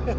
So